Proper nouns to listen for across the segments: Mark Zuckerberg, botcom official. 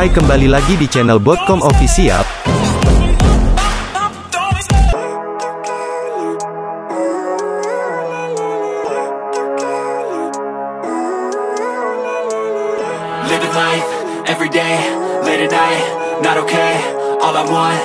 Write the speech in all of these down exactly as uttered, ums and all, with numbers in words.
Hai, kembali lagi di channel botcom official. Living life every day, late at night, not okay. All I want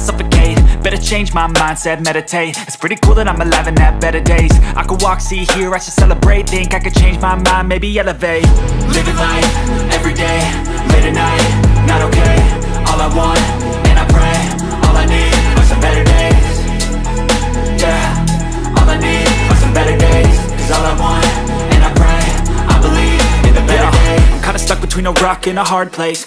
suffocate. Better change my mindset, meditate. It's pretty cool that I'm alive and have better days. I could walk, see, hear, I should celebrate. Think I could change my mind, maybe elevate. Living life, every day, late at night, not okay. All I want, and I pray, all I need are some better days. Yeah, all I need are some better days. Cause all I want, and I pray, I believe in the better days. I'm kinda stuck between a rock and a hard place.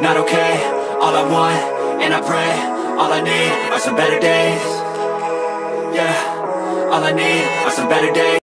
Not okay, all I want, and I pray, all I need are some better days. Yeah, all I need are some better days.